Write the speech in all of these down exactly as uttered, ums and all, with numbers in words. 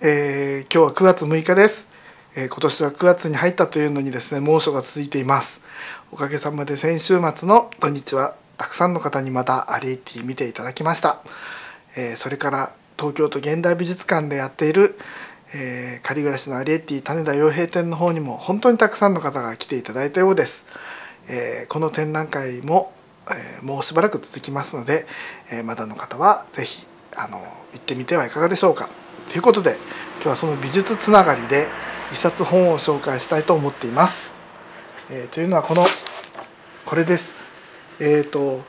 えー、今日はくがつむいかです、えー、今年はくがつに入ったというのにですね、猛暑が続いています。おかげさまで先週末の土日はたくさんの方にまたアリエッティ見ていただきました、えー、それから東京都現代美術館でやっている、えー、仮暮らしのアリエッティ種田洋平展の方にも本当にたくさんの方が来ていただいたようです、えー、この展覧会も、えー、もうしばらく続きますので、えー、まだの方は是非あの行ってみてはいかがでしょうか。ということで今日はその美術つながりで一冊本を紹介したいと思っています。えー、というのはこのこれです。えー、と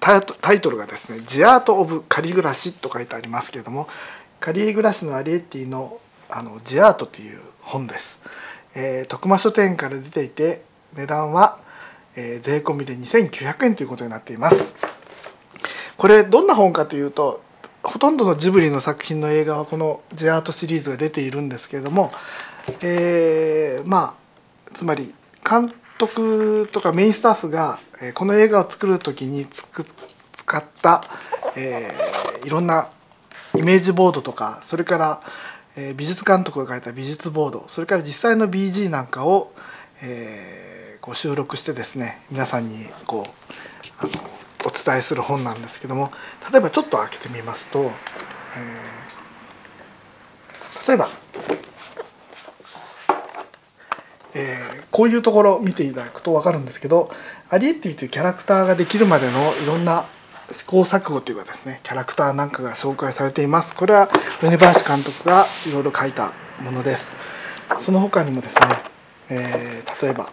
タイトルがですね「The Art of 仮暮らし」と書いてありますけれども、仮暮らしのアリエッティの「あのThe Art」という本です。えー、徳間書店から出ていて値段は、えー、税込みでにせんきゅうひゃくえんということになっています。これどんな本かというと、ほとんどのジブリの作品の映画はこの「The Art」シリーズが出ているんですけれども、えー、まあつまり監督とかメインスタッフがこの映画を作る時につく使った、えー、いろんなイメージボードとか、それから美術監督が書いた美術ボード、それから実際の ビージー なんかを、えー、こう収録してですね、皆さんにこうあのお伝えする本なんですけども、例えばちょっと開けてみますと、えー、例えば、えー、こういうところを見ていただくと分かるんですけど、アリエッティというキャラクターができるまでのいろんな試行錯誤というかですね、キャラクターなんかが紹介されています。これは米林監督がいろいろ書いたものです。その他にもですね、えー、例えば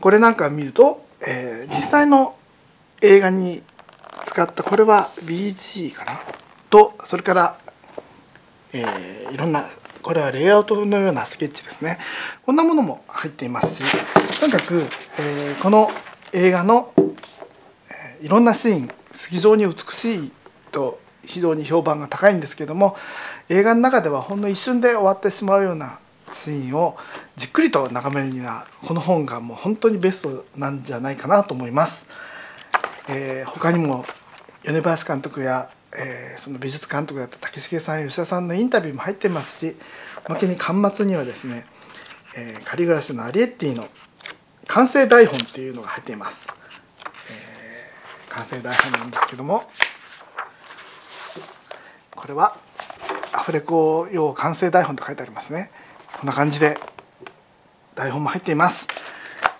これなんか見ると、えー、実際の映画に使った、これは ビージー かなと、それから、えー、いろんな、これはレイアウトのようなスケッチですね。こんなものも入っていますし、とにかく、えー、この映画の、えー、いろんなシーン、非常に美しいと非常に評判が高いんですけども、映画の中ではほんの一瞬で終わってしまうようなシーンをじっくりと眺めるにはこの本がもう本当にベストなんじゃないかなと思います。えー、他にも米林監督や、えー、その美術監督だった竹重さんや吉田さんのインタビューも入ってますし、おまけに巻末にはですね「えー、仮暮らしのアリエッティ」の完成台本というのが入っています。えー、完成台本なんですけども、これはアフレコ用完成台本と書いてありますね。こんな感じで台本も入っています。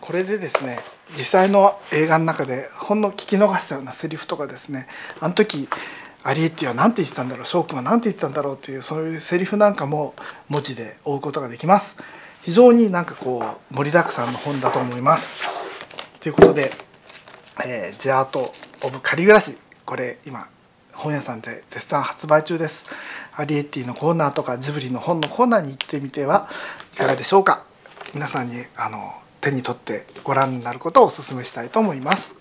これでですね、実際の映画の中でほんの聞き逃したようなセリフとかですね、あの時アリエッティは何て言ってたんだろう、翔くんは何て言ってたんだろうという、そういうセリフなんかも文字で追うことができます。非常になんかこう盛りだくさんの本だと思います。ということで「えー、The Art of 仮暮らし」、これ今本屋さんで絶賛発売中です。アリエッティのコーナーとかジブリの本のコーナーに行ってみてはいかがでしょうか。皆さんにあの手に取ってご覧になることをお勧めしたいと思います。